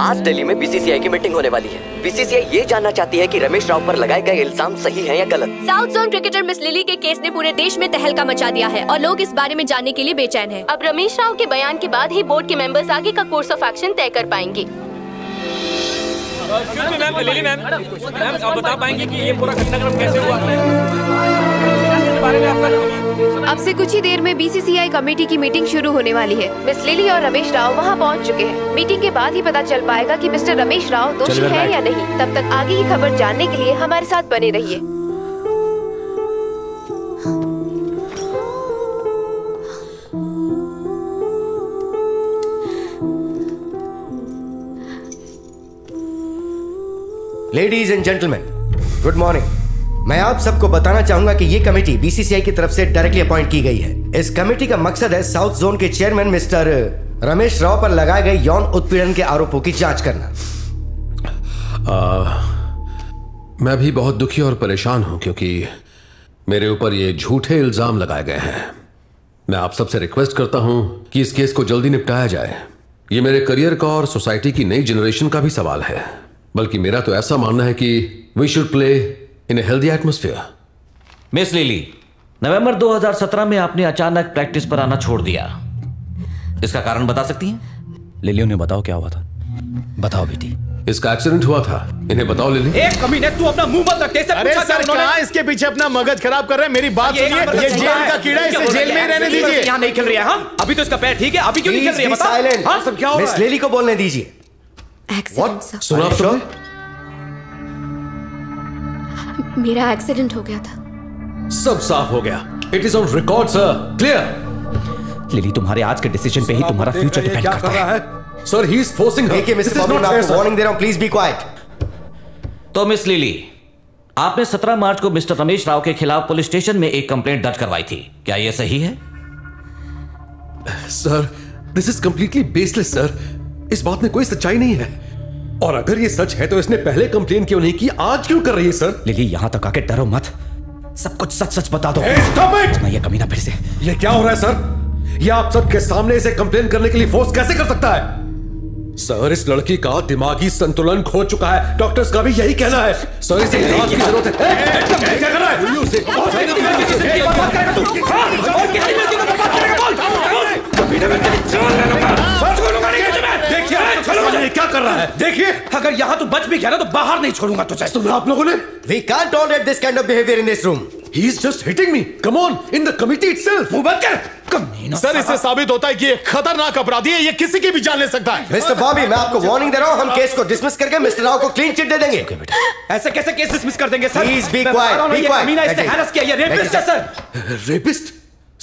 आज दिल्ली में बीसीसीआई की मीटिंग होने वाली है। बीसीसीआई ये जानना चाहती है कि रमेश राव पर लगाए गए इल्जाम सही हैं या गलत। South zone cricketer miss Lily के केस ने पूरे देश में तहलका मचा दिया है और लोग इस बारे में जानने के लिए बेचैन हैं। अब रमेश राव के बयान के बाद ही बोर्ड के मेंबर्स आगे का कोर्स ऑफ एक्शन तय कर पाएंगे। मैम लिली मैम आप बता पाएंगे कि ये पूरा घटनाक्रम कैसे हुआ? अब से कुछ ही देर में बीसीसीआई कमेटी की मीटिंग शुरू होने वाली है। मिस लिली और रमेश राव वहां पहुंच चुके हैं। मीटिंग के बाद ही पता चल पाएगा कि मिस्टर रमेश राव दोषी है या नहीं। तब तक आगे की खबर जानने के लिए हमारे साथ बने रहिए। Ladies and gentleman, good morning. मैं आप सबको बताना चाहूंगा कि ये कमेटी बीसीसीआई की तरफ से डायरेक्टली अपॉइंट की गई है। इस कमेटी का मकसद है साउथ जोन के चेयरमैन मिस्टर रमेश राव पर लगाए गए यौन उत्पीड़न के आरोपों की जांच करना। मैं भी बहुत दुखी और परेशान हूं क्योंकि मेरे ऊपर ये झूठे इल्जाम लगाए गए हैं। मैं आप सबसे रिक्वेस्ट करता हूं कि इस केस को जल्दी निपटाया जाए। ये मेरे करियर का और सोसाइटी की नई जनरेशन का भी सवाल है, बल्कि मेरा तो ऐसा मानना है कि we should play in a healthy atmosphere. Miss Lily, November 2017 में आपने अचानक प्रैक्टिस पर आना छोड़ दिया। इसका कारण बता सकती हैं? लिली उन्हें बताओ क्या हुआ था। बताओ बेटी। इसका एक्सीडेंट हुआ था, इन्हें बताओ लिली। एक कमीने, तू अपना मुंह मत रख। अरे सर, क्या इसके पीछे अपना मगज खराब कर रहे हैं? मेरी बात सुनिए, ये जेल का कीड़ा है, इसे जेल में ही रहने दीजिए। यहाँ नहीं खेल रही है हम। अभी तो इसका पैर ठीक है, अभी क्यों नहीं खेल रही है? मिस लिली को बोलने दीजिए। सुना आप सर? मेरा एक्सीडेंट हो गया था। सब साफ हो गया। It is on record sir, clear. Lily, तुम्हारे आज के डिसीजन पे ही तुम्हारा फ्यूचर डिपेंड करता है। Sir, he is forcing her. देखिए मिसेस बॉबी, मैं आपको वार्निंग दे रहा हूं, प्लीज बी क्वाइट। तो मिस लिली, आपने 17 मार्च को मिस्टर रमेश राव के खिलाफ पुलिस स्टेशन में एक कंप्लेंट दर्ज करवाई थी, क्या यह सही है? Sir, this is completely baseless sir. इस बात में कोई सच्चाई नहीं है, और अगर ये सच है तो इसने पहले कंप्लेन क्यों नहीं की, आज क्यों कर रही है? सर लिली, यहाँ तक आके डरो मत, सब कुछ सच सच बता दो। Stop it! मैं ये कमीना फिर से। ये क्या हो रहा है सर? ये आप सबके सामने इसे कंप्लेन करने के लिए फोर्स कैसे कर सकता है? सर, इस लड़की का दिमागी संतुलन खो चुका है, डॉक्टर्स का भी यही कहना है। सर, इसे इलाज की जरूरत है। देखिए ये क्या कर रहा है। देखिए, अगर यहाँ तू बच भी गया ना तो बाहर नहीं छोड़ूंगा तुझे। तुम आप लोगों ने We can't tolerate this kind of behavior in this room. He is just hitting me. Come on, in the committee itself. मुंह बंद कर। सर, इससे साबित होता है कि ये खतरनाक अपराधी है, ये किसी की भी जान ले सकता है। मिस्टर बॉबी, मैं आपको वार्निंग दे रहा हूँ, हम केस को डिसमिस करके मिस्टर राव को क्लीन चिट दे देंगे। ऐसे कैसे केस डिसमिस कर देंगे sir? Please be quiet. Be quiet. Rapist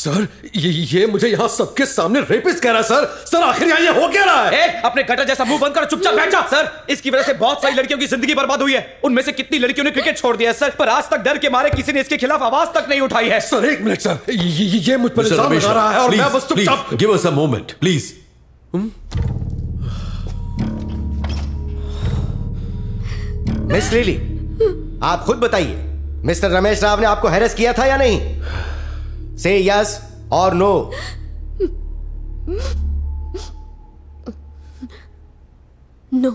sir, ये मुझे यहाँ सबके सामने रेपिस्ट कह रहा है सर। सर, आखिर यहाँ ये हो क्या रहा है? अपने गटर जैसा मुंह बंद कर, चुपचाप बैठ जा। सर, इसकी वजह से बहुत सारी लड़कियों की जिंदगी बर्बाद हुई है। उनमें से कितनी लड़कियों ने क्रिकेट छोड़ दिया है सर, पर आज तक डर के मारे किसी ने इसके खिलाफ आवाज तक नहीं उठाई है। सर एक मिनट सर, ये मुझ पर इल्जाम लगा रहा है और मैं बस चुपचाप। Give us a moment please. Miss Lily, आप खुद बताइए, मिस्टर रमेश राव ने आपको हैरेस किया था या नहीं? Say yes or no. No.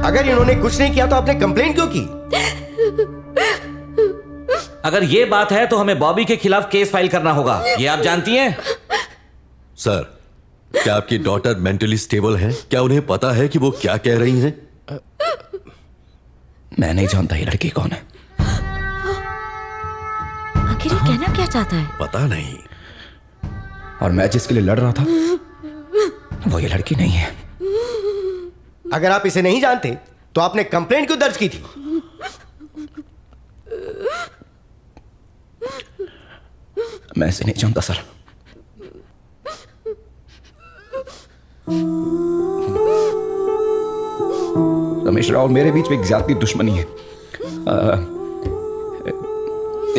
अगर इन्होंने कुछ नहीं किया तो आपने कंप्लेंट क्यों की? अगर ये बात है तो हमें बॉबी के खिलाफ केस फाइल करना होगा, ये आप जानती हैं? सर, क्या आपकी डॉटर मेंटली स्टेबल है? क्या उन्हें पता है कि वो क्या कह रही हैं? मैं नहीं जानता ये लड़की कौन है, आखिर ये कहना क्या चाहता है पता नहीं। और मैं जिसके लिए लड़ रहा था वो ये लड़की नहीं है। अगर आप इसे नहीं जानते तो आपने कंप्लेंट क्यों दर्ज की थी? मैं इसे नहीं जानता सर। रमेश राव मेरे बीच में एक जाती दुश्मनी है।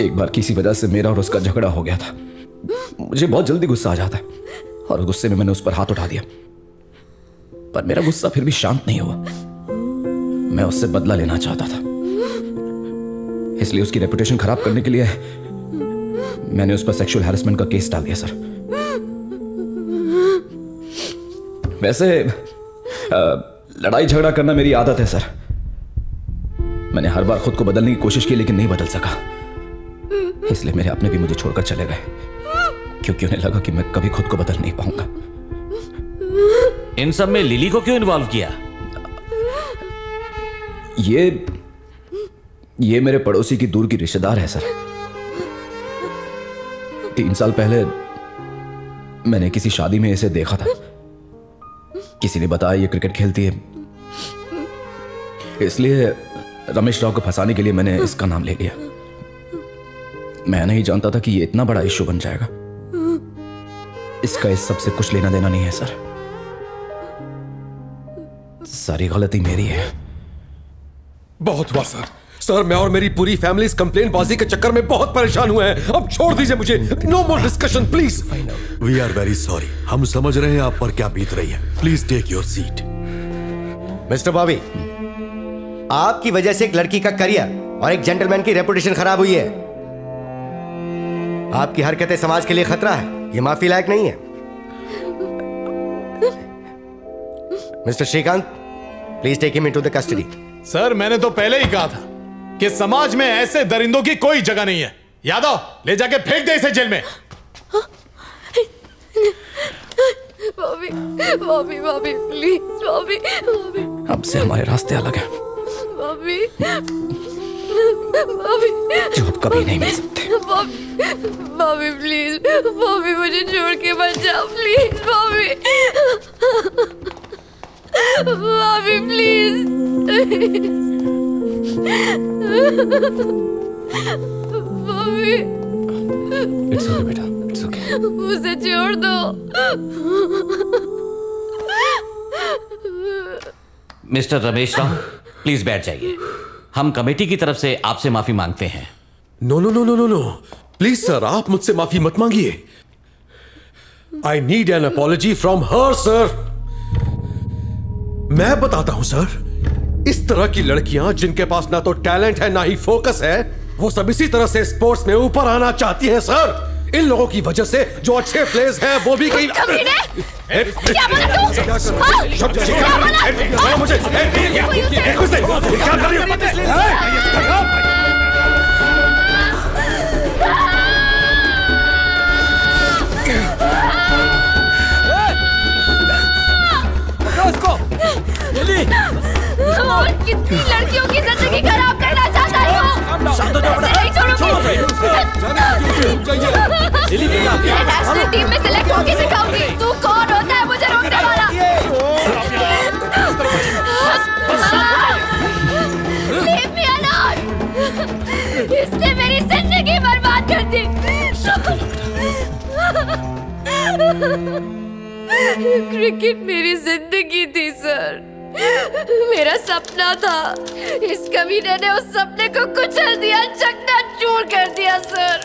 एक बार किसी वजह से मेरा और उसका झगड़ा हो गया था। मुझे बहुत जल्दी गुस्सा आ जाता है और गुस्से में मैंने उस पर हाथ उठा दिया, पर मेरा गुस्सा फिर भी शांत नहीं हुआ। मैं उससे बदला लेना चाहता था। इसलिए उसकी रेपुटेशन खराब करने के लिए मैंने उस पर सेक्सुअल हैरेसमेंट का केस डाल दिया सर। वैसे लड़ाई झगड़ा करना मेरी आदत है सर। मैंने हर बार खुद को बदलने की कोशिश की लेकिन नहीं बदल सका, इसलिए मेरे अपने भी मुझे छोड़कर चले गए क्योंकि उन्हें लगा कि मैं कभी खुद को बदल नहीं पाऊंगा। इन सब में लिली को क्यों इन्वॉल्व किया? ये मेरे पड़ोसी की दूर की रिश्तेदार है सर। 3 साल पहले मैंने किसी शादी में इसे देखा था। किसी ने बताया ये क्रिकेट खेलती है, इसलिए रमेश राव को फंसाने के लिए मैंने इसका नाम ले लिया। मैं नहीं जानता था कि ये इतना बड़ा इश्यू बन जाएगा। इसका इस सबसे कुछ लेना देना नहीं है सर, सारी गलती मेरी है। बहुत हुआ सर, मैं और मेरी पूरी फैमिली इस कंप्लेन बाजी के चक्कर में बहुत परेशान हुए हैं। अब छोड़ दीजिए मुझे, no more discussion please. We are very sorry, हम समझ रहे हैं आप पर क्या बीत रही है। Please take your seat. Mister Bobby, आपकी वजह से एक लड़की का करियर और एक जेंटलमैन की रेपुटेशन खराब हुई है। आपकी हरकतें समाज के लिए खतरा है, ये माफी लायक नहीं है। Mister Shrikant, please take him into the custody. Sir, मैंने तो पहले ही कहा था कि समाज में ऐसे दरिंदों की कोई जगह नहीं है। यादव, ले जाके फेंक दे इसे जेल में। Bobby, Bobby, Bobby, please, Bobby, Bobby. अब से हमारे रास्ते अलग हैं। बॉबी, बॉबी, जो अब कभी नहीं मिल सकते। बॉबी, बॉबी, प्लीज, बॉबी, मुझे छोड़ के मत जाओ please. Bobby, Bobby please. Bobby, it's okay बेटा, इट्स ओके। मुझे छोड़ दो। मिस्टर रमेश राव, प्लीज बैठ जाइए। हम कमेटी की तरफ से आपसे माफी मांगते हैं। No no no no no no, please sir, आप मुझसे माफी मत मांगिए। I need an apology from her sir. मैं बताता हूं सर, इस तरह की लड़कियां जिनके पास ना तो टैलेंट है ना ही फोकस है, वो सब इसी तरह से स्पोर्ट्स में ऊपर आना चाहती हैं सर। इन लोगों की वजह से जो अच्छे प्लेयर्स हैं वो भी कहीं क्या बोला तू? मुझे और कितनी लड़कियों की जिंदगी खराब करना चाहता है वो? शांत हो जाओ बेटा, नहीं छोड़ूंगी। मैं नेशनल टीम में सिलेक्ट होके दिखाऊंगी। तू कौन होता है मुझे रोकने वाला? Leave me alone! इसने मेरी जिंदगी बर्बाद कर दी। क्रिकेट मेरी जिंदगी थी सर, मेरा सपना था। इस कमीने ने उस सपने को कुचल दिया, चकनाचूर कर दिया सर।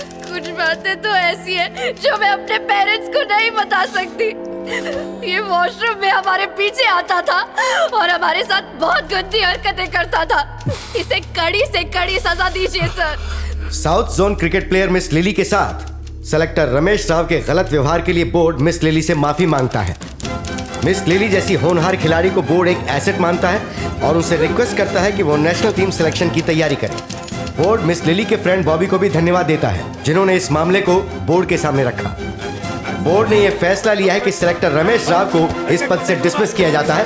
कुछ बातें तो ऐसी हैं जो मैं अपने पेरेंट्स को नहीं बता सकती। ये वॉशरूम में हमारे पीछे आता था और हमारे साथ बहुत गंदी हरकतें करता था। इसे कड़ी से कड़ी सजा दीजिए sir. South zone cricket player miss Lily के साथ सेलेक्टर रमेश राव के गलत व्यवहार के लिए बोर्ड मिस लिली से माफी मांगता है। मिस लिली जैसी होनहार खिलाड़ी को बोर्ड एक एसेट मानता है और उनसे रिक्वेस्ट करता है कि वो नेशनल टीम सिलेक्शन की तैयारी करे। बोर्ड मिस लिली के फ्रेंड बॉबी को भी धन्यवाद देता है जिन्होंने इस मामले को बोर्ड के सामने रखा। बोर्ड ने यह फैसला लिया है कि सेलेक्टर रमेश राव को इस पद से डिसमिस किया जाता है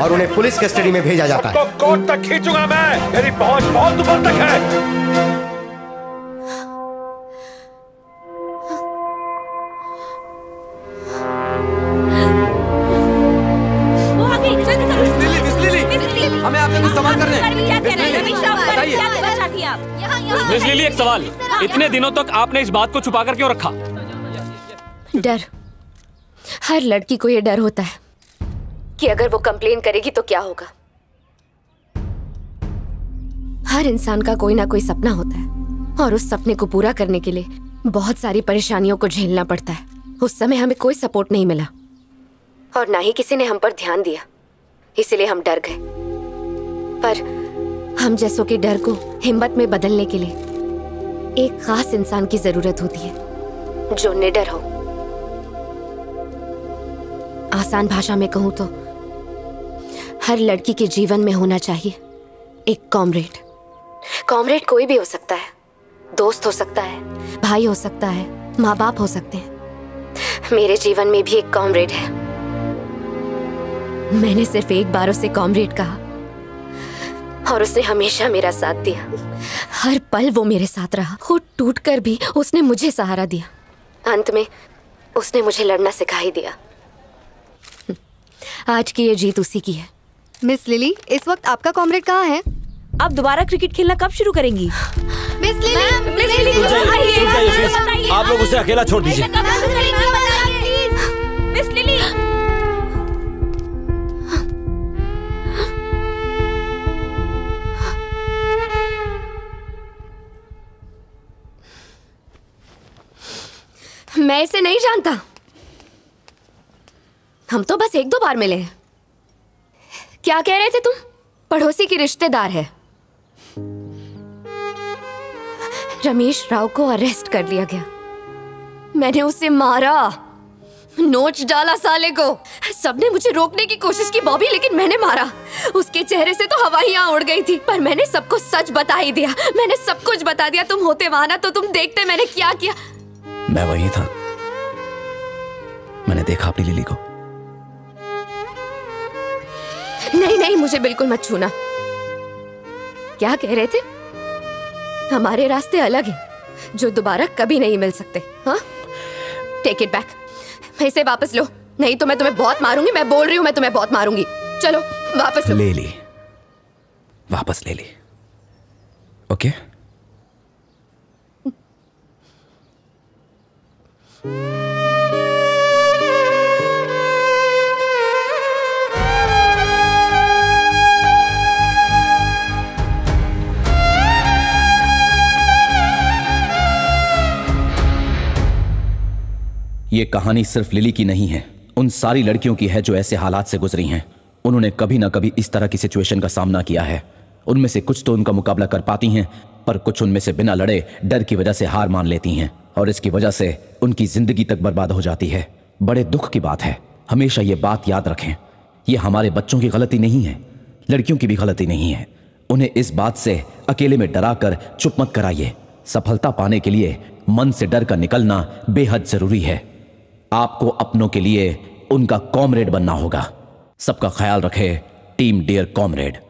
और उन्हें पुलिस कस्टडी में भेजा जाता है। कोर्ट तक खींचूंगा मैं, मेरी पहुंच बहुत ऊपर तक है। मिस लिली, एक सवाल, इतने दिनों तक आपने इस बात को छुपा कर क्यों रखा? डर, हर लड़की को यह डर होता है कि अगर वो कंप्लेन करेगी तो क्या होगा। हर इंसान का कोई ना कोई सपना होता है और उस सपने को पूरा करने के लिए बहुत सारी परेशानियों को झेलना पड़ता है। उस समय हमें कोई सपोर्ट नहीं मिला और ना ही किसी ने हम पर ध्यान दिया, इसलिए हम डर गए। पर हम जैसों के डर को हिम्मत में बदलने के लिए एक खास इंसान की जरूरत होती है जो निडर हो। आसान भाषा में कहूं तो हर लड़की के जीवन में होना चाहिए एक कॉमरेड। कॉमरेड कोई भी हो सकता है, दोस्त हो सकता है, भाई हो सकता है, माँ बाप हो सकते हैं। मेरे जीवन में भी एक कॉमरेड है। मैंने सिर्फ एक बार उसे कॉमरेड कहा और उसने हमेशा मेरा साथ दिया। हर पल वो मेरे साथ रहा, खुद टूटकर भी उसने मुझे सहारा दिया। अंत में उसने मुझे लड़ना सिखा ही दिया। आज की ये जीत उसी की है। मिस लिली, इस वक्त आपका कॉमरेड कहाँ है? आप दोबारा क्रिकेट खेलना कब शुरू करेंगी? मिस लिली, मिस लिली, बताइए। आप लोग उसे अकेला छोड़ दीजिए। मिस लिली, मैं इसे नहीं जानता। हम तो बस एक दो बार मिले हैं। क्या कह रहे थे तुम? पड़ोसी की रिश्तेदार है। रमेश राव को अरेस्ट कर लिया गया। मैंने उसे मारा, नोच डाला साले को। सबने मुझे रोकने की कोशिश की बॉबी, लेकिन मैंने मारा। उसके चेहरे से तो हवा ही उड़ गई थी, पर मैंने सबको सच बता ही दिया। मैंने सब कुछ बता दिया। तुम होते वहां ना तो तुम देखते मैंने क्या किया। मैं वही था, मैंने देखा अपनी लिली को। नहीं नहीं, मुझे बिल्कुल मत छूना। क्या कह रहे थे? हमारे रास्ते अलग हैं, जो दोबारा कभी नहीं मिल सकते। हाँ, टेक इट बैक। इसे वापस लो, नहीं तो मैं तुम्हें बहुत मारूंगी। मैं बोल रही हूँ, मैं तुम्हें बहुत मारूंगी। चलो वापस लो। ले ली, वापस ले ली। ओके, ये कहानी सिर्फ लिली की नहीं है, उन सारी लड़कियों की है जो ऐसे हालात से गुजरी हैं। उन्होंने कभी ना कभी इस तरह की सिचुएशन का सामना किया है। उनमें से कुछ तो उनका मुकाबला कर पाती हैं, पर कुछ उनमें से बिना लड़े डर की वजह से हार मान लेती हैं और इसकी वजह से उनकी जिंदगी तक बर्बाद हो जाती है। बड़े दुख की बात है। हमेशा ये बात याद रखें, ये हमारे बच्चों की गलती नहीं है, लड़कियों की भी गलती नहीं है। उन्हें इस बात से अकेले में डरा कर चुप मत कराइए। सफलता पाने के लिए मन से डर का निकलना बेहद जरूरी है। आपको अपनों के लिए उनका कॉमरेड बनना होगा। सबका ख्याल रखे, टीम डियर कॉमरेड।